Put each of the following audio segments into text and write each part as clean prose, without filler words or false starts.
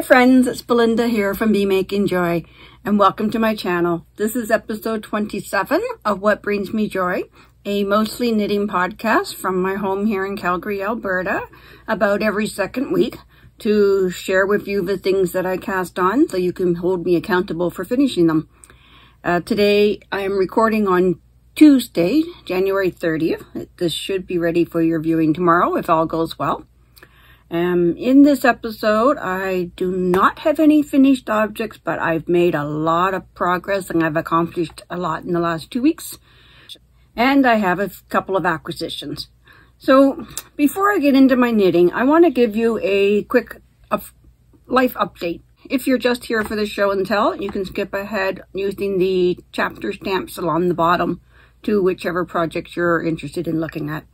Hi friends, it's Belinda here from Be Making Joy and welcome to my channel. This is episode 27 of What Brings Me Joy, a mostly knitting podcast from my home here in Calgary, Alberta, about every second week to share with you the things that I cast on so you can hold me accountable for finishing them. Today I am recording on Tuesday, January 30th. This should be ready for your viewing tomorrow if all goes well. In this episode, I do not have any finished objects, but I've made a lot of progress and I've accomplished a lot in the last 2 weeks. And I have a couple of acquisitions. So before I get into my knitting, I want to give you a quick life update. If you're just here for the show and tell, you can skip ahead using the chapter stamps along the bottom to whichever project you're interested in looking at.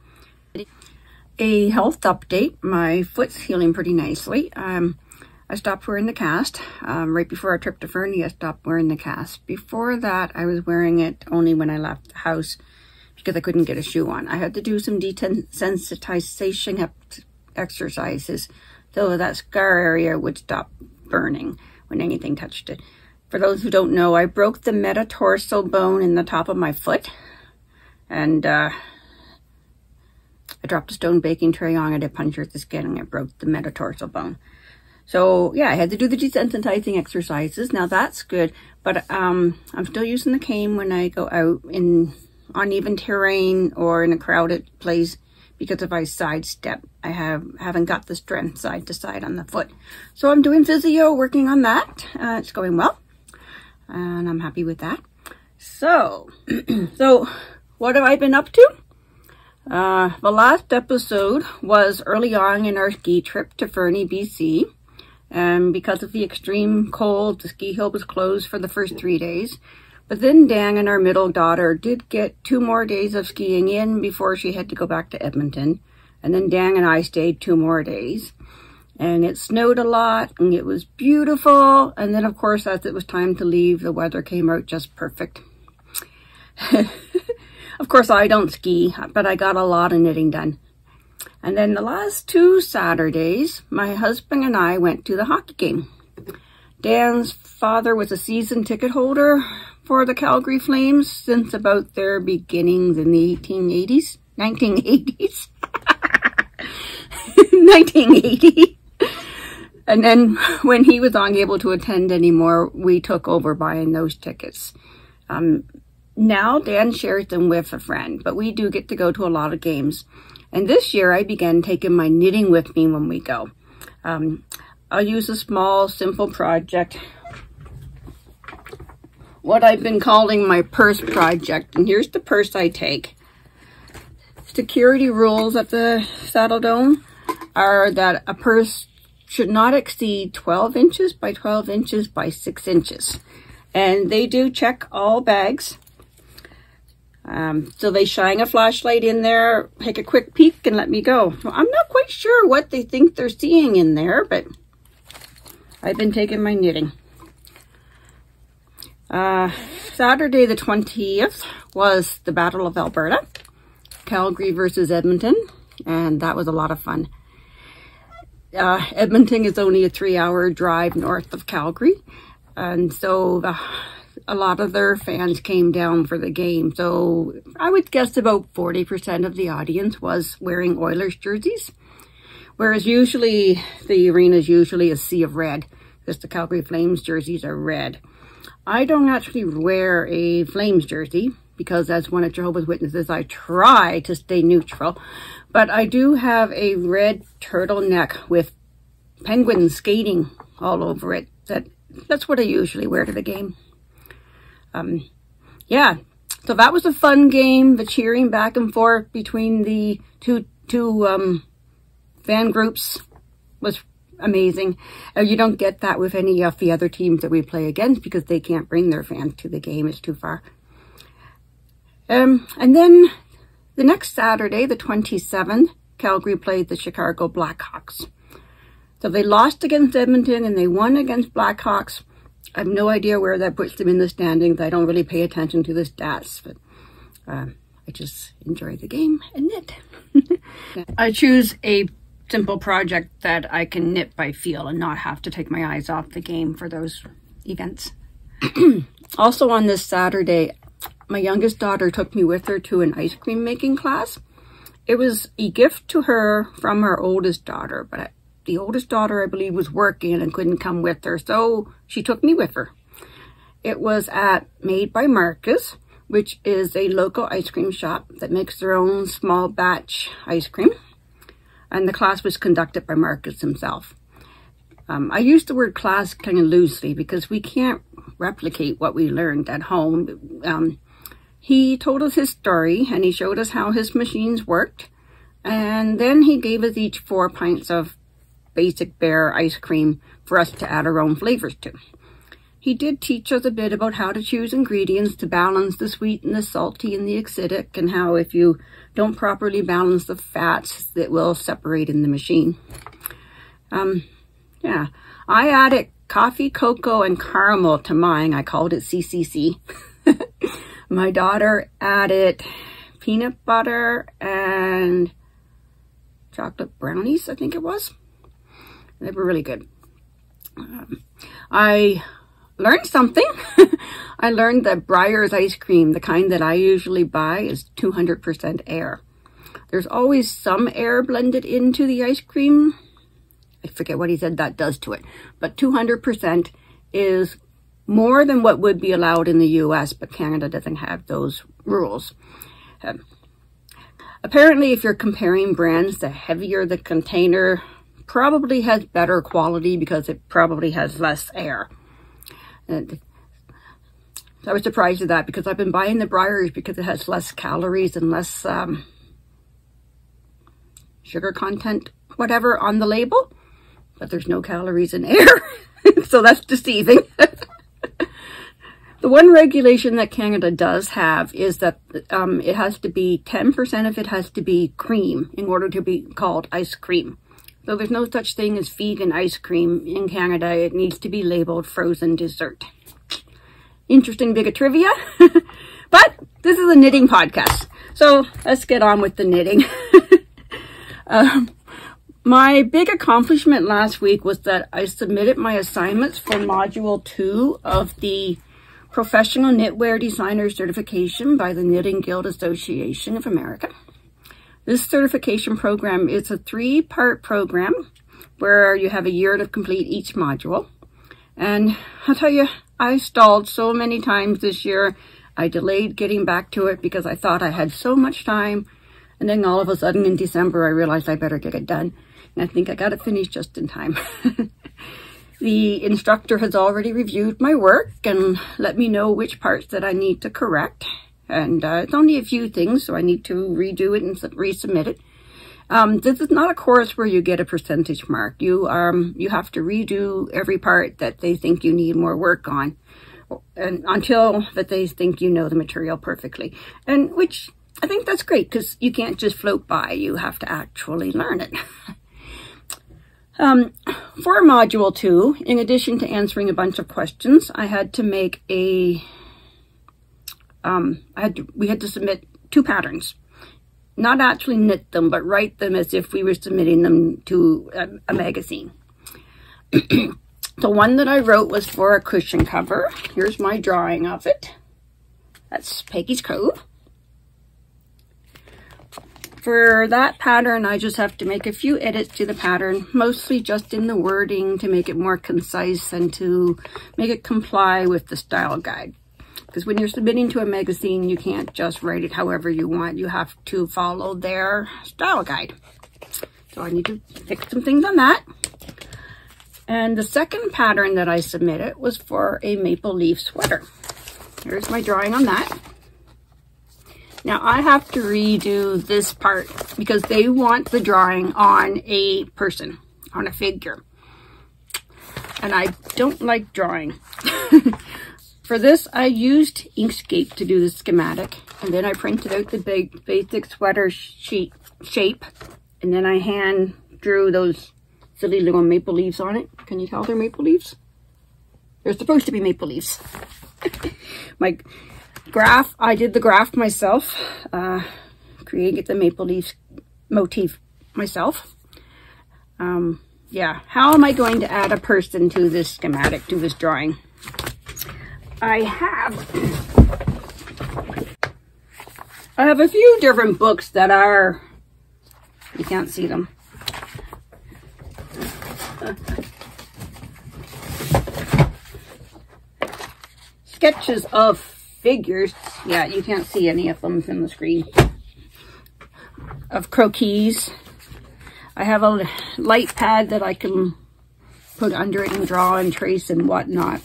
A health update. My foot's healing pretty nicely. I stopped wearing the cast. Right before our trip to Fernie, I stopped wearing the cast. Before that, I was wearing it only when I left the house because I couldn't get a shoe on. I had to do some desensitization exercises so that scar area would stop burning when anything touched it. For those who don't know, I broke the metatarsal bone in the top of my foot, and I dropped a stone baking tray on it, it punctured the skin, and it broke the metatarsal bone. So yeah, I had to do the desensitizing exercises. Now that's good, but I'm still using the cane when I go out in uneven terrain or in a crowded place, because if I sidestep, I haven't got the strength side to side on the foot. So I'm doing physio, working on that. It's going well, and I'm happy with that. So, so what have I been up to? The last episode was early on in our ski trip to Fernie, BC, and because of the extreme cold, the ski hill was closed for the first 3 days, but then Dan and our middle daughter did get 2 more days of skiing in before she had to go back to Edmonton, and then Dan and I stayed 2 more days, and it snowed a lot, and it was beautiful, and then of course, as it was time to leave, the weather came out just perfect. Of course, I don't ski, but I got a lot of knitting done. And then the last 2 Saturdays, my husband and I went to the hockey game. Dan's father was a season ticket holder for the Calgary Flames since about their beginnings in the 1980. And then when he was unable to attend anymore, we took over buying those tickets. Now Dan shares them with a friend, but we do get to go to a lot of games. And this year I began taking my knitting with me when we go. I'll use a small, simple project, what I've been calling my purse project. And here's the purse I take. Security rules at the Saddle Dome are that a purse should not exceed 12 inches by 12 inches by 6 inches. And they do check all bags. So they shine a flashlight in there, take a quick peek, and let me go. Well, I'm not quite sure what they think they're seeing in there, but I've been taking my knitting. Saturday the 20th was the Battle of Alberta, Calgary versus Edmonton, and that was a lot of fun. Edmonton is only a 3-hour drive north of Calgary, and so a lot of their fans came down for the game. So I would guess about 40% of the audience was wearing Oilers jerseys, whereas usually the arena is usually a sea of red, because the Calgary Flames jerseys are red. I don't actually wear a Flames jersey because as one of Jehovah's Witnesses, I try to stay neutral, but I do have a red turtleneck with penguins skating all over it. That's what I usually wear to the game. Yeah, so that was a fun game. The cheering back and forth between the two fan groups was amazing. You don't get that with any of the other teams that we play against because they can't bring their fans to the game. It's too far. And then the next Saturday, the 27th, Calgary played the Chicago Blackhawks. So they lost against Edmonton and they won against Blackhawks. I have no idea where that puts them in the standings. I don't really pay attention to the stats, but I just enjoy the game and knit. I choose a simple project that I can knit by feel and not have to take my eyes off the game for those events. Also on this Saturday, my youngest daughter took me with her to an ice cream making class. It was a gift to her from her oldest daughter, but the oldest daughter, I believe, was working and couldn't come with her, so she took me with her. It was at Made by Marcus, which is a local ice cream shop that makes their own small batch ice cream. And the class was conducted by Marcus himself. I use the word class kind of loosely because we can't replicate what we learned at home. He told us his story and he showed us how his machines worked. And then he gave us each 4 pints of basic bare ice cream for us to add our own flavors to. He did teach us a bit about how to choose ingredients to balance the sweet and the salty and the acidic, and how if you don't properly balance the fats, it will separate in the machine. Yeah, I added coffee, cocoa, and caramel to mine. I called it CCC. My daughter added peanut butter and chocolate brownies, I think it was. They were really good. I learned something. I learned that Breyer's ice cream, the kind that I usually buy, is 200% air. There's always some air blended into the ice cream. I forget what he said that does to it, but 200% is more than what would be allowed in the US, but Canada doesn't have those rules. Apparently, if you're comparing brands, the heavier the container probably has better quality because it probably has less air. And I was surprised at that because I've been buying the Breyer's because it has less calories and less sugar content, whatever, on the label. But there's no calories in air, so that's deceiving. The one regulation that Canada does have is that it has to be 10% of it has to be cream in order to be called ice cream. So there's no such thing as vegan ice cream in Canada. It needs to be labeled frozen dessert. Interesting bit of trivia. But this is a knitting podcast, so let's get on with the knitting. My big accomplishment last week was that I submitted my assignments for Module 2 of the Professional Knitwear Designer Certification by the Knitting Guild Association of America. This certification program is a 3-part program where you have a year to complete each module. And I'll tell you, I stalled so many times this year. I delayed getting back to it because I thought I had so much time. And then all of a sudden in December, I realized I better get it done. And I think I got it finished just in time. The instructor has already reviewed my work and let me know which parts that I need to correct. And it's only a few things, so I need to redo it and resubmit it. This is not a course where you get a percentage mark. You have to redo every part that they think you need more work on, and until that they think you know the material perfectly. And which I think that's great, because you can't just float by. You have to actually learn it. For Module 2, in addition to answering a bunch of questions, I had to make a... we had to submit 2 patterns, not actually knit them, but write them as if we were submitting them to a magazine. The one that I wrote was for a cushion cover. Here's my drawing of it. That's Peggy's Cove. For that pattern, I just have to make a few edits to the pattern, mostly just in the wording to make it more concise and to make it comply with the style guide. Because when you're submitting to a magazine, you can't just write it however you want. You have to follow their style guide. So I need to fix some things on that. And the second pattern that I submitted was for a maple leaf sweater. Here's my drawing on that. Now I have to redo this part because they want the drawing on a person, on a figure. And I don't like drawing. For this, I used Inkscape to do the schematic, and then I printed out the big basic sweater shape, and then I hand drew those silly little maple leaves on it. Can you tell they're maple leaves? They're supposed to be maple leaves. My graph, I did the graph myself, created the maple leaf motif myself. Yeah, how am I going to add a person to this schematic, to this drawing? I have a few different books that are, you can't see them. Sketches of figures. Yeah, you can't see any of them from the screen. Of croquis. I have a light pad that I can put under it and draw and trace and whatnot.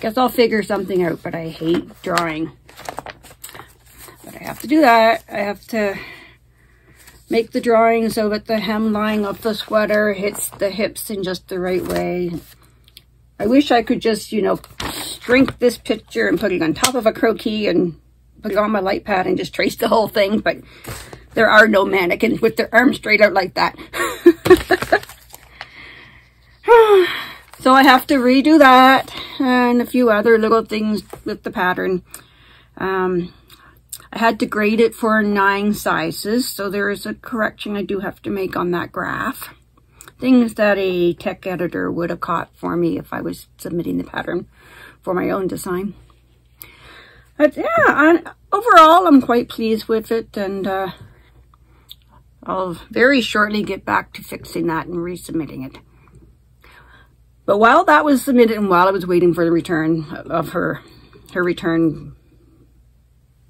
Guess I'll figure something out, but I hate drawing. But I have to do that. I have to make the drawing so that the hemline of the sweater hits the hips in just the right way. I wish I could just, you know, shrink this picture and put it on top of a croquis and put it on my light pad and just trace the whole thing, but there are no mannequins with their arms straight out like that. So I have to redo that and a few other little things with the pattern. I had to grade it for 9 sizes, so there is a correction I do have to make on that graph. Things that a tech editor would have caught for me if I was submitting the pattern for my own design. But yeah, overall I'm quite pleased with it, and I'll very shortly get back to fixing that and resubmitting it. But while that was submitted and while I was waiting for the return of her return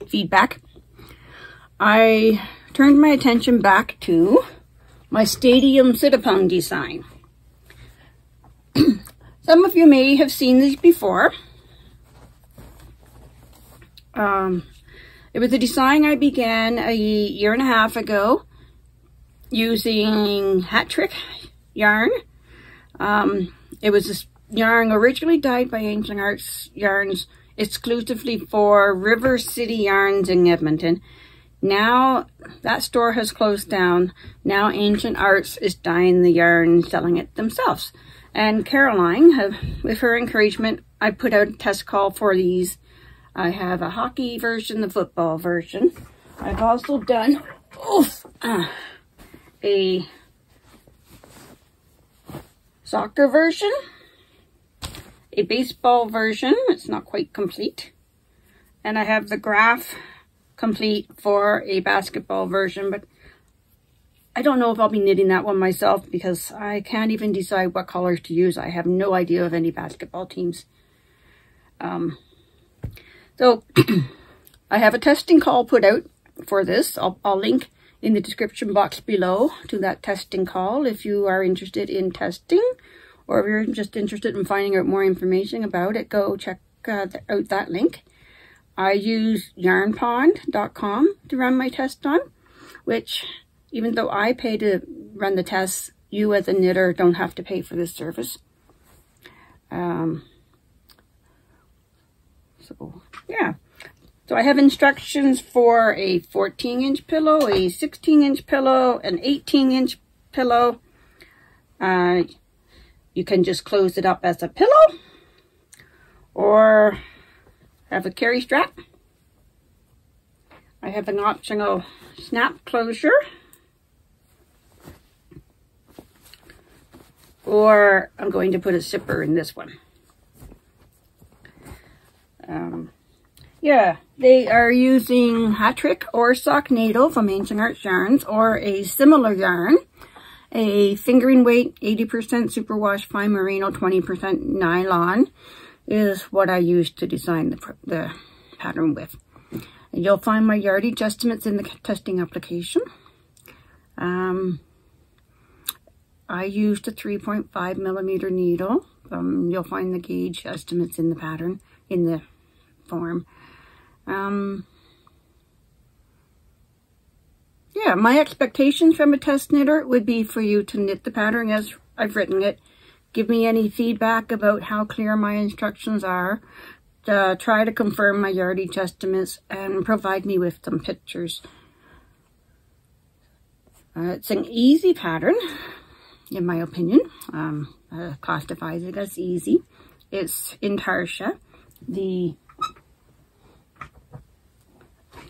feedback, I turned my attention back to my Stadium Sit Upon design. Some of you may have seen these before. It was a design I began a year and a half ago using Hat Trick yarn. It was this yarn originally dyed by Ancient Arts Yarns exclusively for River City Yarns in Edmonton. Now that store has closed down. Now Ancient Arts is dyeing the yarn, selling it themselves. And Caroline, with her encouragement, I put out a test call for these. I have a hockey version, the football version. I've also done a soccer version, a baseball version, it's not quite complete, and I have the graph complete for a basketball version, but I don't know if I'll be knitting that one myself because I can't even decide what colors to use. I have no idea of any basketball teams. So I have a testing call put out for this. I'll link in the description box below to that testing call if you are interested in testing, or if you're just interested in finding out more information about it, go check out that link. I use yarnpond.com to run my test on, which, even though I pay to run the tests, you as a knitter don't have to pay for this service. So yeah. So I have instructions for a 14-inch pillow, a 16-inch pillow, an 18-inch pillow. You can just close it up as a pillow or have a carry strap. I have an optional snap closure or I'm going to put a zipper in this one. Yeah, they are using Hat Trick or Sock Needle from Ancient Arts Yarns or a similar yarn. A fingering weight, 80% superwash fine merino, 20% nylon is what I used to design the pattern with. And you'll find my yardage estimates in the testing application. I used a 3.5mm needle. You'll find the gauge estimates in the pattern, in the form. Yeah, my expectations from a test knitter would be for you to knit the pattern as I've written it. Give me any feedback about how clear my instructions are. Try to confirm my yardage estimates and provide me with some pictures. It's an easy pattern, in my opinion. Classifies it as easy. It's in Tarsha. The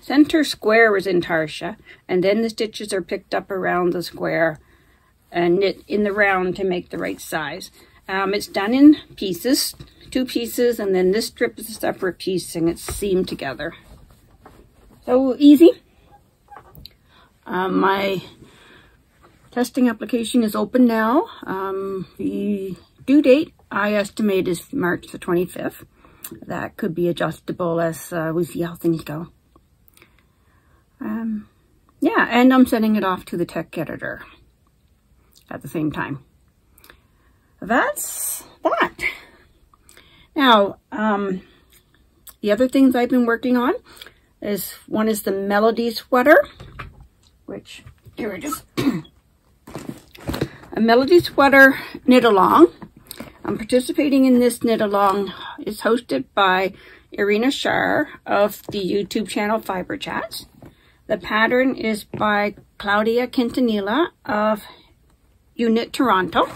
center square is in Tarsha, and then the stitches are picked up around the square and knit in the round to make the right size. It's done in pieces, 2 pieces, and then this strip is a separate piece and it's seamed together. So easy. My testing application is open now. The due date I estimate is March the 25th. That could be adjustable as we see how things go. Yeah, and I'm sending it off to the tech editor at the same time. That's that. Now, the other things I've been working on is, one is the Melody Sweater, which, here it is, a Melody Sweater knit along. I'm participating in this knit along. It's hosted by Irina Schar of the YouTube channel Fiber Chats. The pattern is by Claudia Quintanilla of You Knit Toronto.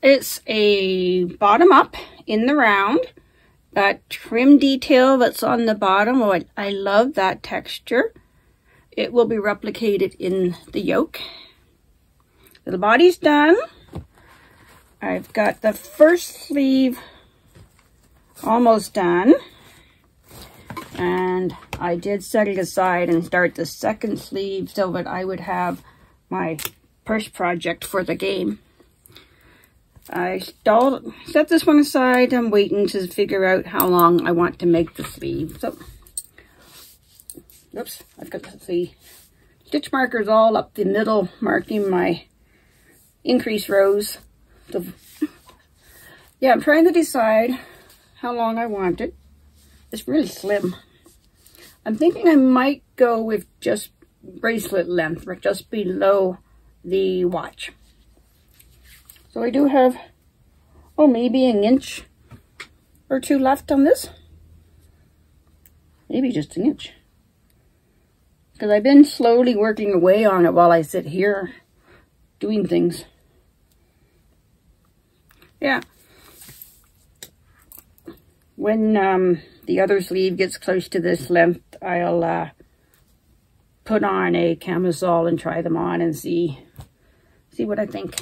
It's a bottom up in the round. That trim detail that's on the bottom, oh, I love that texture. It will be replicated in the yoke. So the body's done. I've got the first sleeve almost done. And I did set it aside and start the second sleeve so that I would have my purse project for the game. I stalled, set this one aside. I'm waiting to figure out how long I want to make the sleeve. So, oops, I've got the stitch markers all up the middle, marking my increase rows. So, yeah, I'm trying to decide how long I want it. It's really slim. I'm thinking I might go with just bracelet length, or just below the watch. So I do have, oh, maybe an inch or two left on this. Maybe just an inch. Because I've been slowly working away on it while I sit here doing things. Yeah. When the other sleeve gets close to this length, I'll put on a camisole and try them on and see what I think.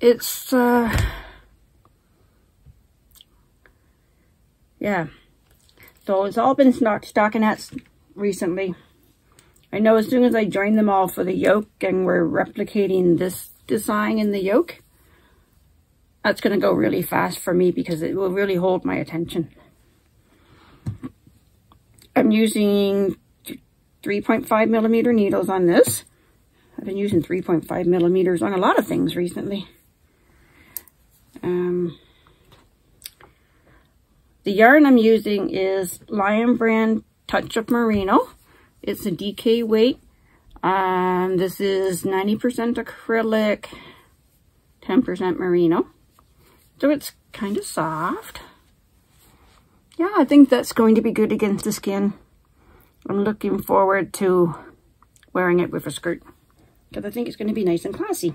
It's, yeah, so it's all been stockinettes recently. I know as soon as I join them all for the yoke and we're replicating this design in the yoke, that's going to go really fast for me because it will really hold my attention. I'm using 3.5 millimeter needles on this. I've been using 3.5 millimeters on a lot of things recently. The yarn I'm using is Lion Brand Touch of Merino. It's a DK weight. This is 90% acrylic, 10% merino. So it's kind of soft. Yeah, I think that's going to be good against the skin. I'm looking forward to wearing it with a skirt, because I think it's going to be nice and classy.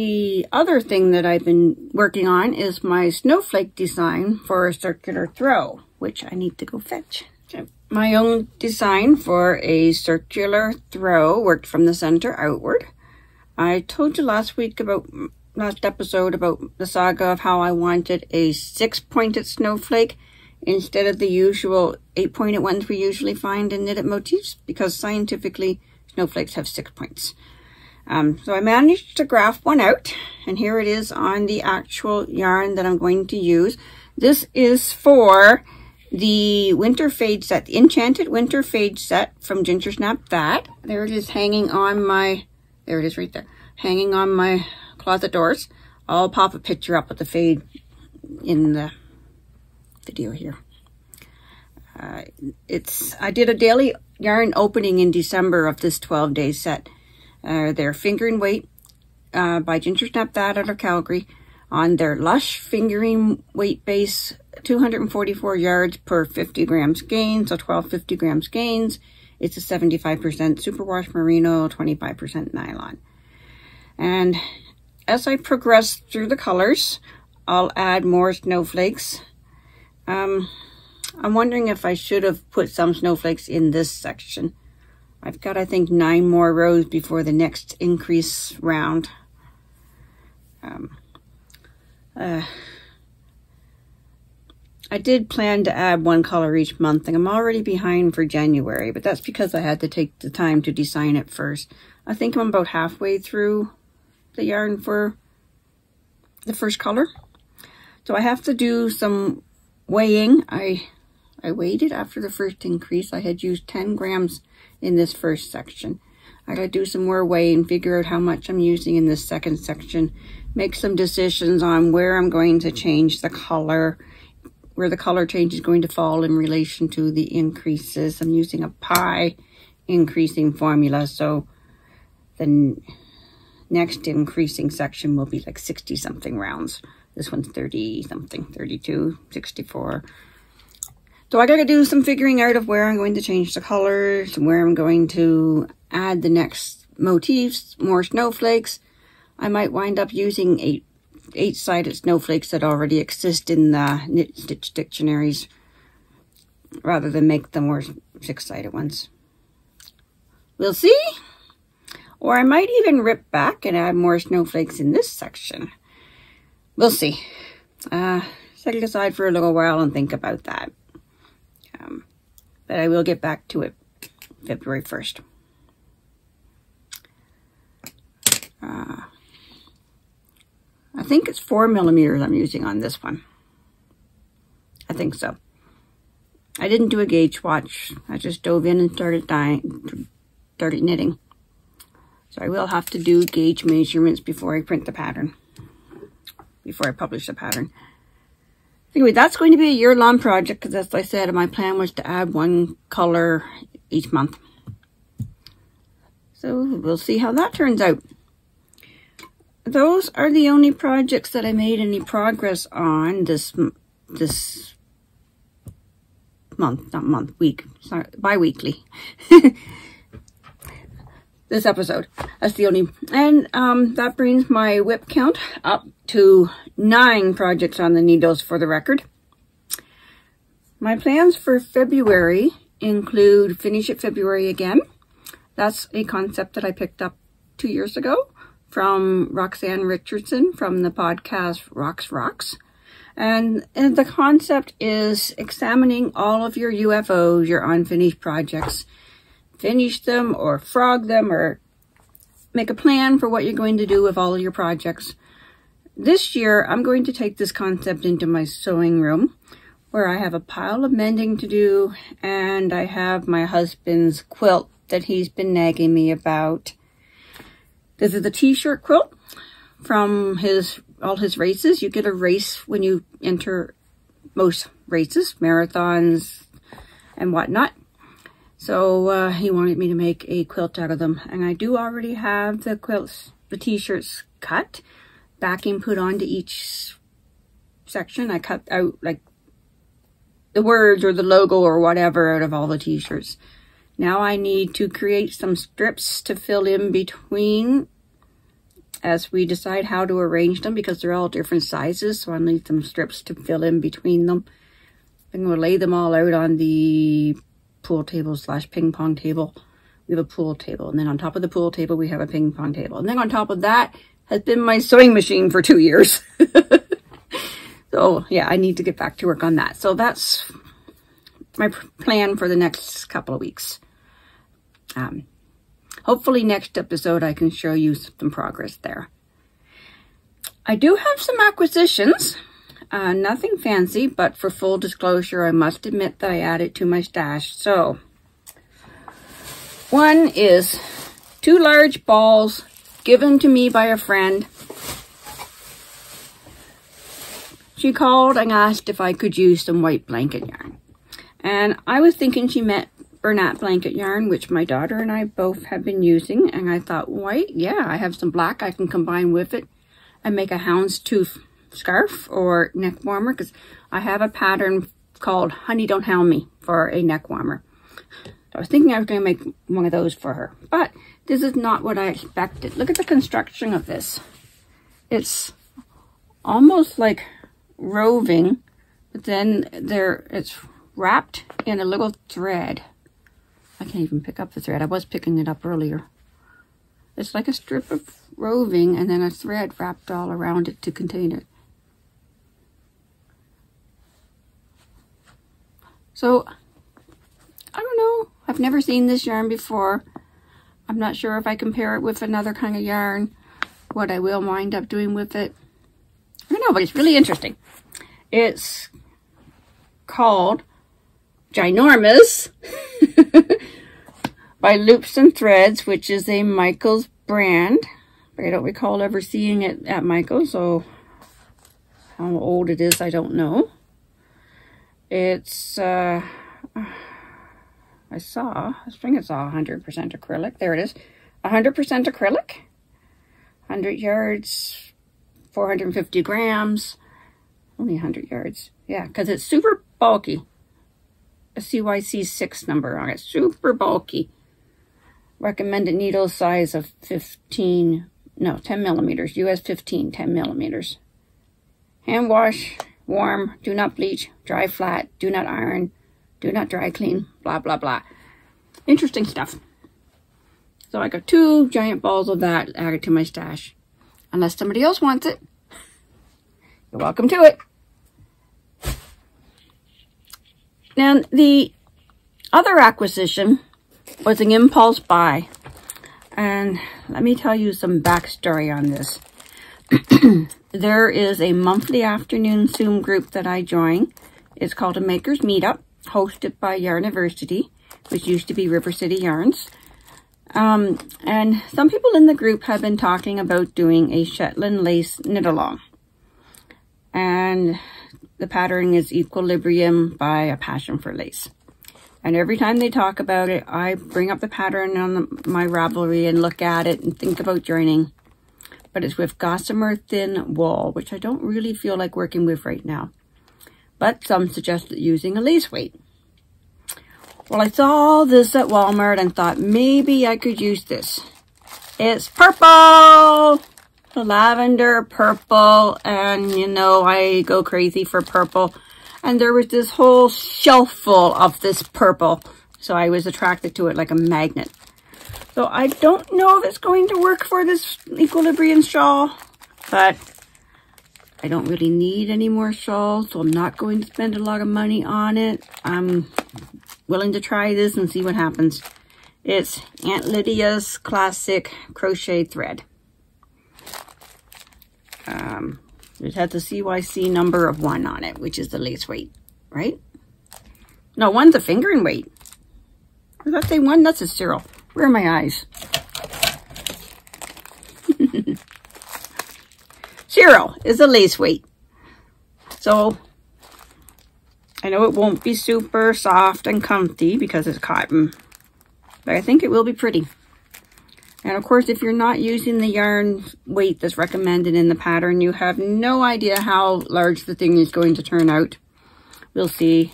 The other thing that I've been working on is my snowflake design for a circular throw, which I need to go fetch. My own design for a circular throw worked from the center outward. I told you last episode about the saga of how I wanted a 6-pointed snowflake instead of the usual 8-pointed ones we usually find in knitted motifs, because scientifically snowflakes have 6 points. So I managed to graph one out, and here it is on the actual yarn that I'm going to use. This is for the winter fade set, the enchanted winter fade set from Ginger Snap Tad. There it is hanging on my, there it is right there, hanging on my closet doors. I'll pop a picture up with the fade in the video here. I did a daily yarn opening in December of this 12-day set. Their fingering weight by Ginger Snap Tad out of Calgary on their lush fingering weight base, 244 yards per 50 grams gain, so 12 50 grams gains, It's a 75% superwash merino, 25% nylon. And as I progress through the colors, I'll add more snowflakes. I'm wondering if I should have put some snowflakes in this section. I've got, I think, 9 more rows before the next increase round. I did plan to add 1 color each month, and I'm already behind for January, but that's because I had to take the time to design it first. I think I'm about halfway through the yarn for the first color. So I have to do some weighing. I weighed it after the first increase. I had used 10 grams in this first section. I gotta do some more weighing, figure out how much I'm using in this second section, make some decisions on where I'm going to change the color, where the color change is going to fall in relation to the increases. I'm using a pie increasing formula, so the next increasing section will be like 60 something rounds. This one's 30 something, 32, 64. So I gotta do some figuring out of where I'm going to change the colors, where I'm going to add the next motifs, more snowflakes. I might wind up using 8-sided snowflakes that already exist in the knit stitch dictionaries rather than make the more 6-sided ones. We'll see. Or I might even rip back and add more snowflakes in this section. We'll see. Set it aside for a little while and think about that. But I will get back to it February 1st. I think it's 4 millimeters I'm using on this one. I think so. I didn't do a gauge watch. I just dove in and started knitting. So I will have to do gauge measurements before I print the pattern, before I publish the pattern. Anyway, that's going to be a year-long project because, as I said, my plan was to add 1 color each month. So we'll see how that turns out. Those are the only projects that I made any progress on this month, not month, week, sorry, bi-weekly. This episode, that's the only, and that brings my whip count up to 9 projects on the needles for the record. My plans for February include Finish It February Again. That's a concept that I picked up 2 years ago from Roxanne Richardson from the podcast Rocks Rocks. And the concept is examining all of your UFOs, your unfinished projects, finish them or frog them or make a plan for what you're going to do with all of your projects. This year, I'm going to take this concept into my sewing room where I have a pile of mending to do and I have my husband's quilt that he's been nagging me about. This is the t-shirt quilt from all his races. You get a race when you enter most races, marathons and whatnot. So he wanted me to make a quilt out of them. And I do already have the quilts, the t-shirts cut, backing put onto each section. I cut out like the words or the logo or whatever out of all the t-shirts. Now I need to create some strips to fill in between as we decide how to arrange them because they're all different sizes. So I need some strips to fill in between them. I'm gonna lay them all out on the pool table / ping pong table. We have a pool table, and then on top of the pool table we have a ping pong table, and then on top of that has been my sewing machine for 2 years. So yeah, I need to get back to work on that. So that's my plan for the next couple of weeks. Hopefully next episode I can show you some progress there. I do have some acquisitions. Nothing fancy, but for full disclosure, I must admit that I added to my stash. So, one is 2 large balls given to me by a friend. She called and asked if I could use some white blanket yarn. And I was thinking she meant Bernat blanket yarn, which my daughter and I both have been using. And I thought, white? Yeah, I have some black I can combine with it and make a houndstooth scarf or neck warmer, because I have a pattern called Honey Don't Hound Me for a neck warmer. I was thinking I was going to make one of those for her, but this is not what I expected. Look at the construction of this. It's almost like roving, but then it's wrapped in a little thread. I can't even pick up the thread. I was picking it up earlier. It's like a strip of roving and then a thread wrapped all around it to contain it. So, I don't know. I've never seen this yarn before. I'm not sure if I compare it with another kind of yarn, what I will wind up doing with it. I don't know, but it's really interesting. It's called Ginormous by Loops and Threads, which is a Michael's brand. But I don't recall ever seeing it at Michael's, so how old it is, I don't know. It's, I think I saw 100% acrylic. There it is, 100% acrylic, 100 yards, 450 grams, only 100 yards. Yeah, because it's super bulky. A CYC6 number on it, super bulky. Recommended needle size of 10 millimeters, US 15, 10 millimeters. Hand wash, warm, do not bleach, dry flat, do not iron, do not dry clean, blah, blah, blah. Interesting stuff. So I got two giant balls of that added to my stash. Unless somebody else wants it, you're welcome to it. And the other acquisition was an impulse buy. And let me tell you some backstory on this. There is a monthly afternoon Zoom group that I join. It's called a Makers Meetup, hosted by Yarniversity, which used to be River City Yarns. And some people in the group have been talking about doing a Shetland lace knit-along. And the pattern is Equilibrium by A Passion for Lace. And every time they talk about it, I bring up the pattern on my Ravelry and look at it and think about joining. But it's with gossamer thin wool, which I don't really feel like working with right now. But some suggest using a lace weight. Well, I saw this at Walmart and thought maybe I could use this. It's purple! The lavender purple, and you know, I go crazy for purple. And there was this whole shelf full of this purple. So I was attracted to it like a magnet. So I don't know if it's going to work for this Equilibrium shawl, but I don't really need any more shawls, so I'm not going to spend a lot of money on it. I'm willing to try this and see what happens. It's Aunt Lydia's classic crochet thread. It has the CYC number of 1 on it, which is the lace weight, right? No, 1's a fingering weight. Did that say 1? That's a Cyril. Where are my eyes? Cyril is a lace weight. So, I know it won't be super soft and comfy because it's cotton, but I think it will be pretty. And of course, if you're not using the yarn weight that's recommended in the pattern, you have no idea how large the thing is going to turn out. We'll see.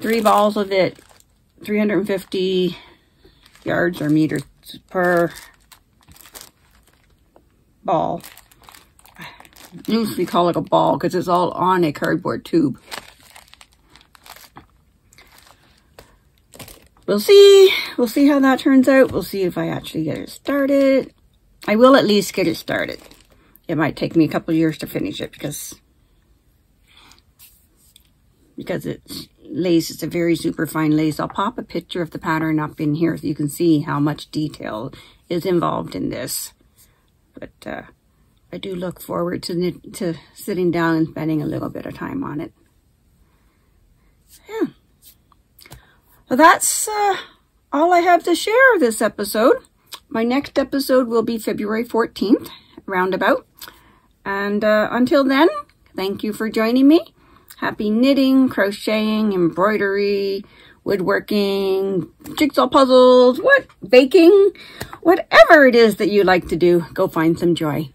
3 balls of it, 350 yards or meters per ball. I usually call it a ball because it's all on a cardboard tube. We'll see. We'll see how that turns out. We'll see if I actually get it started. I will at least get it started. It might take me a couple years to finish it because it's lace. It's a very super fine lace. I'll pop a picture of the pattern up in here so you can see how much detail is involved in this. But I do look forward to sitting down and spending a little bit of time on it. Yeah. So that's all I have to share this episode. My next episode will be February 14th, roundabout. And until then, thank you for joining me. Happy knitting, crocheting, embroidery, woodworking, jigsaw puzzles, baking, whatever it is that you like to do, go find some joy.